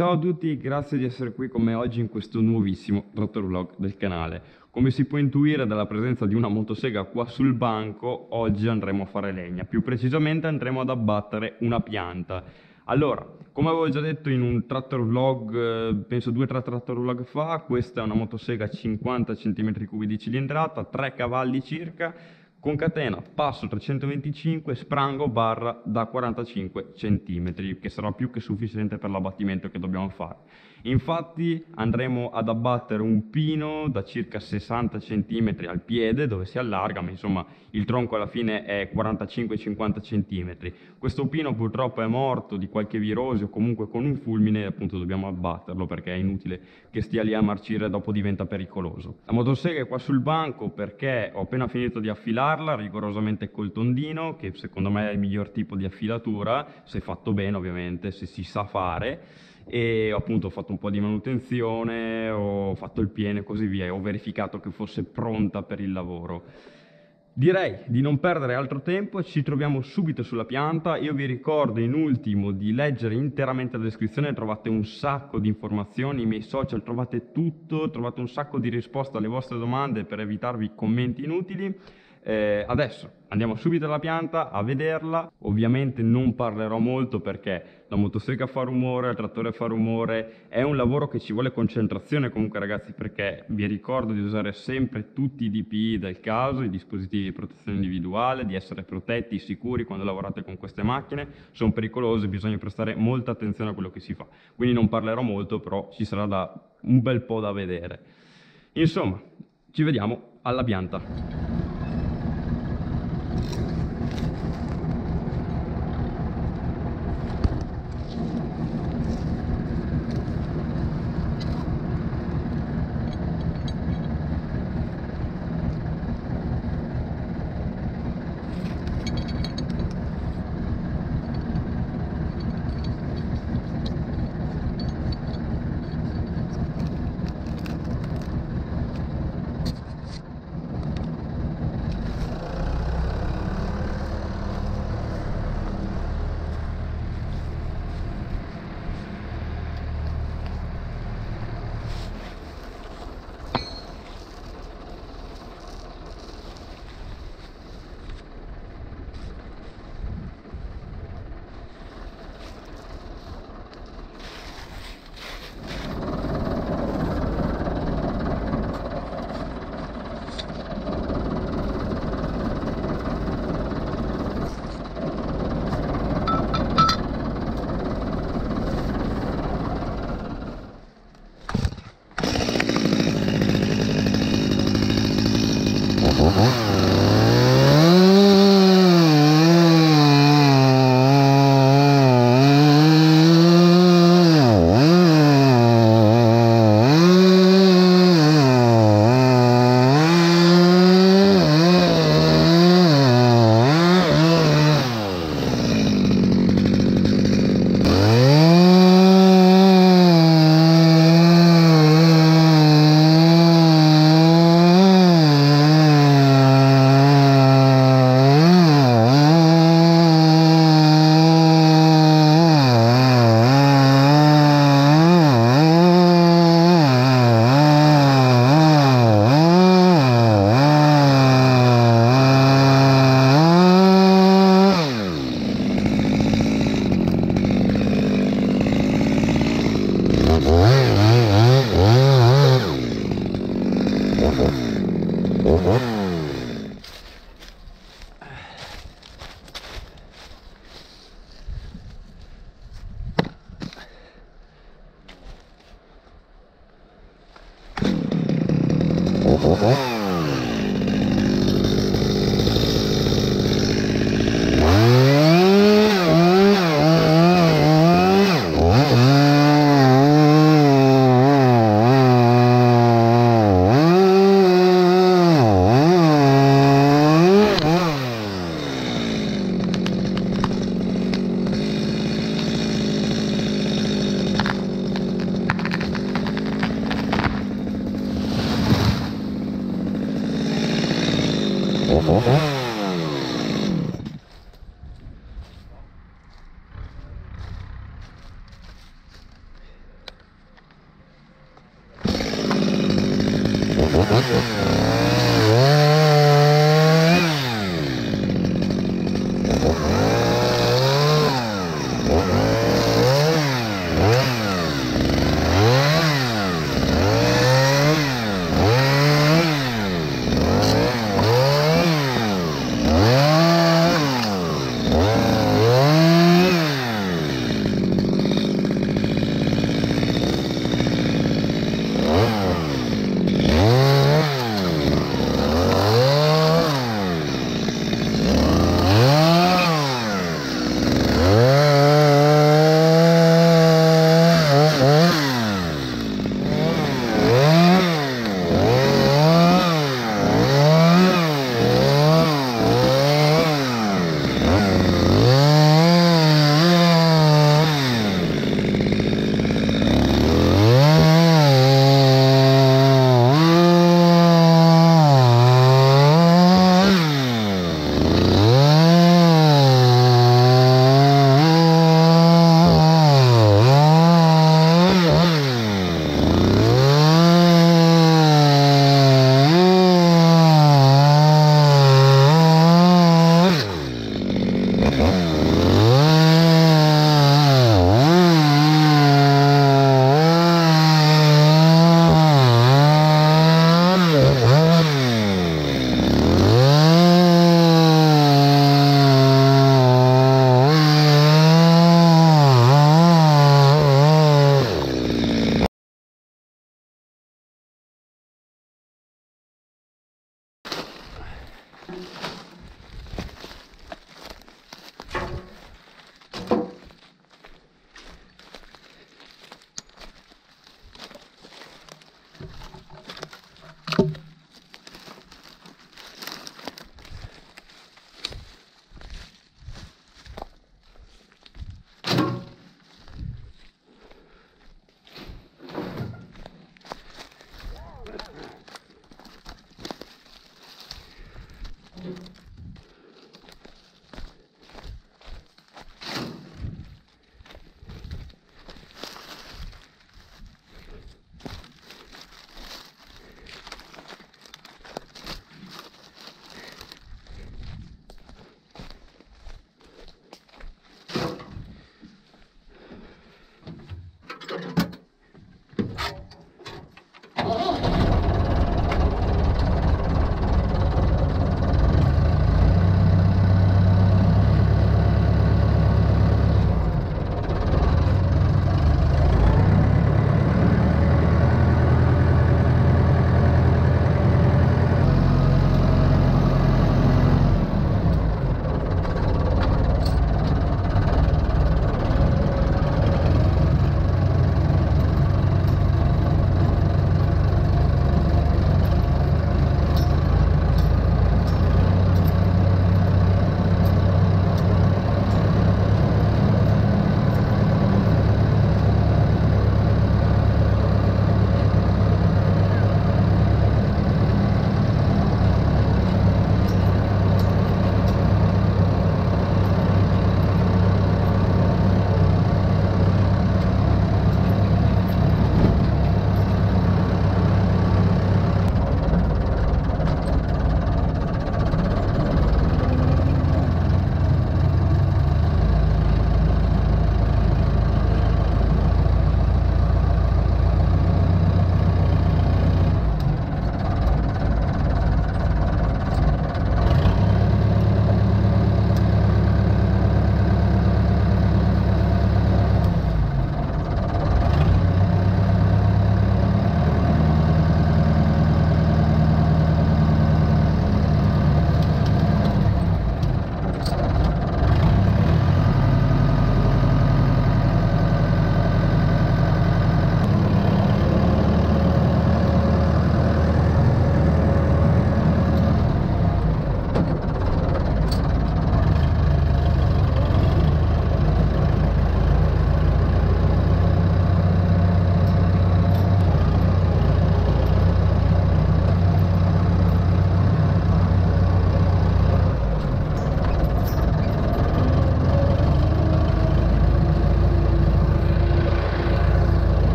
Ciao a tutti, grazie di essere qui con me oggi in questo nuovissimo Tractor Vlog del canale. Come si può intuire dalla presenza di una motosega qua sul banco, oggi andremo a fare legna, più precisamente andremo ad abbattere una pianta. Allora, come avevo già detto in un Tractor Vlog, penso 2 o 3 Tractor Vlog fa, questa è una motosega 50 cm3 di cilindrata, 3 cavalli circa, con catena passo 325, sprango barra da 45 cm, che sarà più che sufficiente per l'abbattimento che dobbiamo fare. Infatti andremo ad abbattere un pino da circa 60 cm al piede, dove si allarga, ma insomma il tronco alla fine è 45-50 cm. Questo pino purtroppo è morto di qualche virosi o comunque con un fulmine, appunto dobbiamo abbatterlo perché è inutile che stia lì a marcire, dopo diventa pericoloso. La motosega è qua sul banco perché ho appena finito di affilare rigorosamente col tondino, che secondo me è il miglior tipo di affilatura se fatto bene, ovviamente se si sa fare, e appunto ho fatto un po' di manutenzione, ho fatto il pieno e così via e ho verificato che fosse pronta per il lavoro. Direi di non perdere altro tempo, ci troviamo subito sulla pianta. Io vi ricordo in ultimo di leggere interamente la descrizione, trovate un sacco di informazioni, i miei social, trovate tutto, trovate un sacco di risposte alle vostre domande per evitarvi commenti inutili. Adesso andiamo subito alla pianta a vederla. Ovviamente non parlerò molto perché la motosega fa rumore, il trattore fa rumore, è un lavoro che ci vuole concentrazione comunque ragazzi, perché vi ricordo di usare sempre tutti i DPI del caso, i dispositivi di protezione individuale, di essere protetti, sicuri quando lavorate con queste macchine, sono pericolose, bisogna prestare molta attenzione a quello che si fa, quindi non parlerò molto, però ci sarà un bel po' da vedere. Insomma, ci vediamo alla pianta.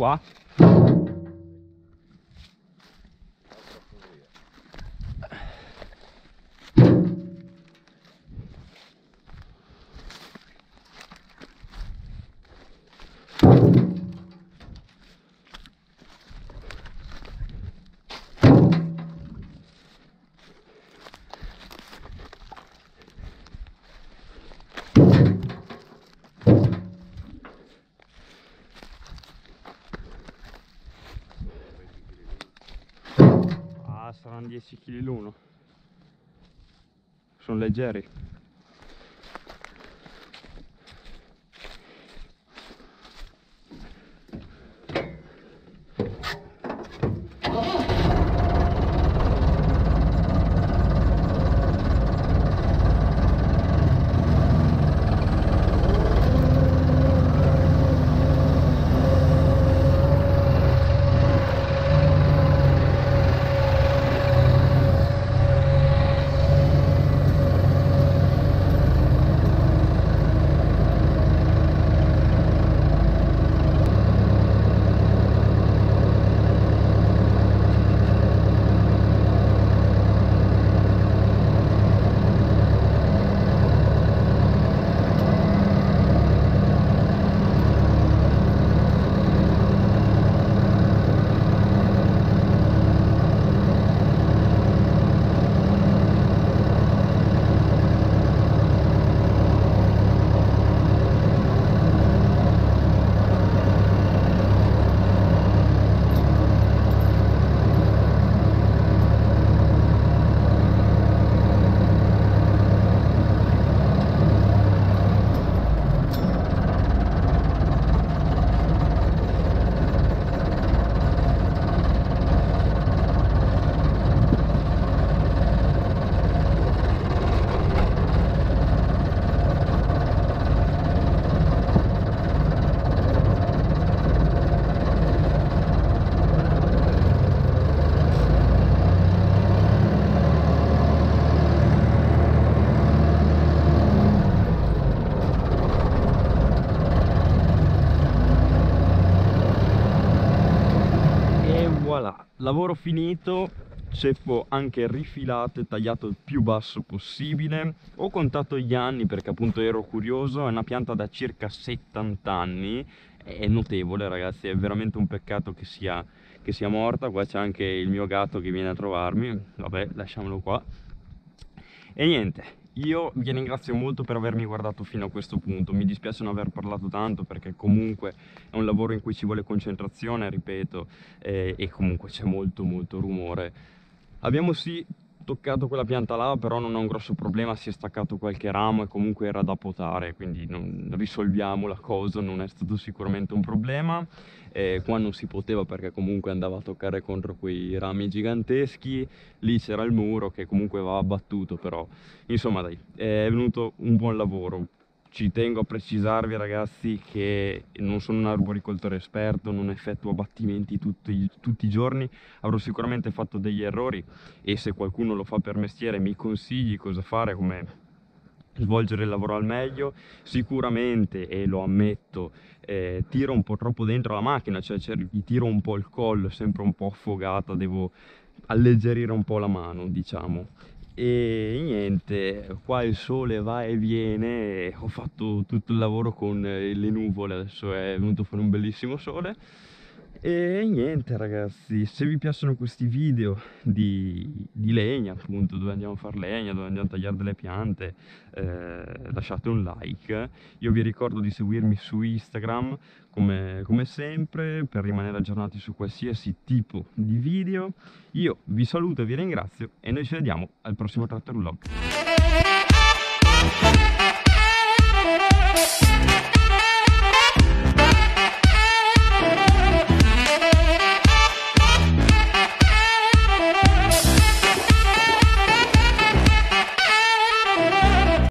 qua. Saranno 10 kg l'uno, sono leggeri. Lavoro finito, ceppo anche rifilato e tagliato il più basso possibile. Ho contato gli anni perché appunto ero curioso, è una pianta da circa 70 anni, è notevole ragazzi, è veramente un peccato che sia morta. Qua c'è anche il mio gatto che viene a trovarmi, vabbè lasciamolo qua. E niente, io vi ringrazio molto per avermi guardato fino a questo punto, mi dispiace non aver parlato tanto perché comunque è un lavoro in cui ci vuole concentrazione, ripeto, e comunque c'è molto rumore. Abbiamo sì toccato quella pianta là, però non ho un grosso problema, si è staccato qualche ramo e comunque era da potare, quindi non risolviamo la cosa, non è stato sicuramente un problema. Qua non si poteva perché comunque andava a toccare contro quei rami giganteschi, lì c'era il muro che comunque va abbattuto, però insomma dai, è venuto un buon lavoro. Ci tengo a precisarvi ragazzi che non sono un arboricoltore esperto, non effettuo abbattimenti tutti i giorni, avrò sicuramente fatto degli errori e se qualcuno lo fa per mestiere mi consigli cosa fare, come svolgere il lavoro al meglio. Sicuramente, e lo ammetto, tiro un po' troppo dentro la macchina, cioè gli tiro un po' il collo, sempre un po' affogata, devo alleggerire un po' la mano diciamo. E niente, qua il sole va e viene, e ho fatto tutto il lavoro con le nuvole, adesso è venuto fuori un bellissimo sole. E niente ragazzi, se vi piacciono questi video di legna appunto, dove andiamo a fare legna, dove andiamo a tagliare delle piante, lasciate un like. Io vi ricordo di seguirmi su Instagram come sempre per rimanere aggiornati su qualsiasi tipo di video. Io vi saluto e vi ringrazio e noi ci vediamo al prossimo Tractor Vlog.